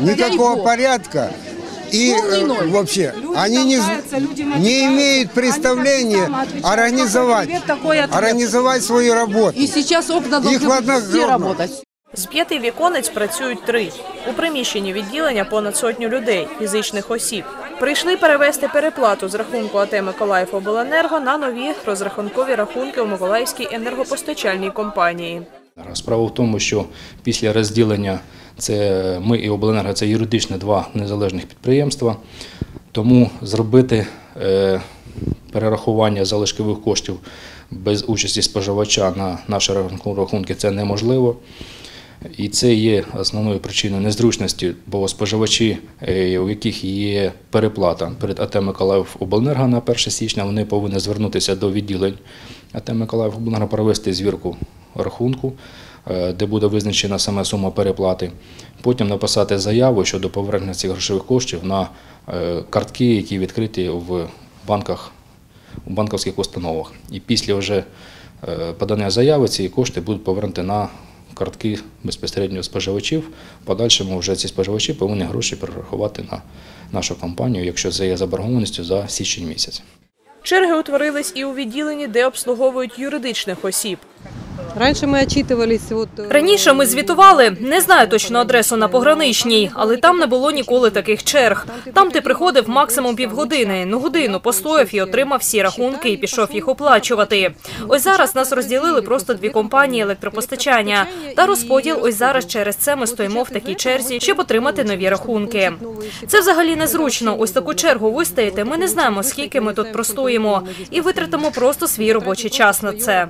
Никакого порядка. И вообще, они не имеют представления организовать свою работу. И сейчас окна должны все работать. З 5 віконець працюють 3. У приміщенні відділення понад сотню людей, фізичних осіб. Прийшли перевести переплату з рахунку АТ «Миколаївобленерго» на нові розрахункові рахунки у Миколаївській енергопостачальній компанії. Справа в тому, що після розділення ми і «Обленерго» – це юридично два незалежних підприємства, тому зробити перерахування залишкових коштів без участі споживача на наші рахунки – це неможливо. І це є основною причиною незручності, бо споживачі, у яких є переплата перед АТ «Миколаївобленерго» на 1 січня, вони повинні звернутися до відділень АТ «Миколаївобленерго», провести звірку рахунку, де буде визначена сама сума переплати, потім написати заяву щодо повернення цих грошових коштів на картки, які відкриті в банках, у банківських установах. І після вже подання заяви ці кошти будуть повернути на картки безпосередньо споживачів. Подальшому вже ці споживачі повинні гроші перерахувати на нашу компанію, якщо це є заборгованістю за січень місяць. Черги утворились і у відділенні, де обслуговують юридичних осіб. Раніше ми звітували, не знаю точно адресу на Пограничній, але там не було ніколи таких черг. Там ти приходив максимум півгодини, ну годину постояв і отримав всі рахунки і пішов їх оплачувати. Ось зараз нас розділили просто дві компанії електропостачання. Та розподіл ось зараз через це ми стоїмо в такій черзі, щоб отримати нові рахунки. Це взагалі незручно, ось таку чергу вистояти, ми не знаємо, скільки ми тут простоїмо. І витратимо просто свій робочий час на це.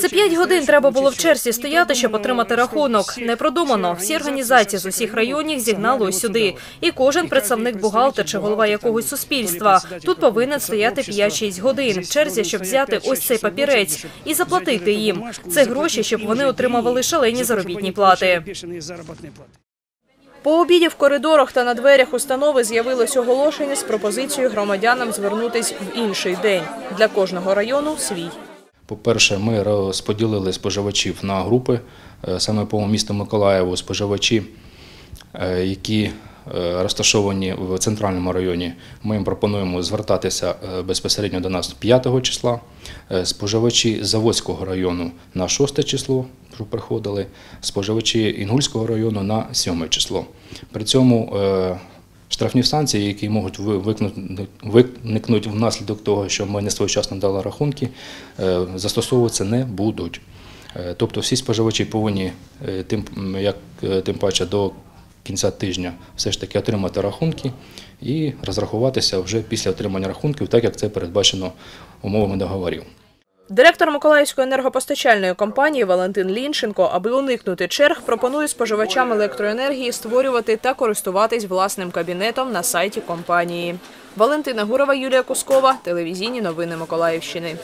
Це 5 годин треба було в черзі стояти, щоб отримати рахунок. Непродумано. Всі організації з усіх районів зігнали ось сюди. І кожен представник-бухгалтер чи голова якогось суспільства тут повинен стояти 5-6 годин в черзі, щоб взяти ось цей папірець і заплатити їм. Це гроші, щоб вони отримували шалені заробітні плати. По обіді в коридорах та на дверях установи з'явилось оголошення з пропозицією громадянам звернутись в інший день. Для кожного району – свій. По-перше, ми розподілили споживачів на групи. Саме по місту Миколаєву споживачі, які розташовані в центральному районі, ми їм пропонуємо звертатися безпосередньо до нас 5 числа. Споживачі Заводського району на 6 число приходили, споживачі Інгульського району на 7 число. При цьому штрафні санкції, які можуть виникнути внаслідок того, що ми не своєчасно дали рахунки, застосовуватися не будуть. Тобто всі споживачі повинні тим паче до кінця тижня все ж таки отримати рахунки і розрахуватися вже після отримання рахунків, так як це передбачено умовами договорів. Директор Миколаївської енергопостачальної компанії Валентин Лінченко, аби уникнути черг, пропонує споживачам електроенергії створювати та користуватись власним кабінетом на сайті компанії. Валентина Гурова, Юлія Кускова, телевізійні новини Миколаївщини.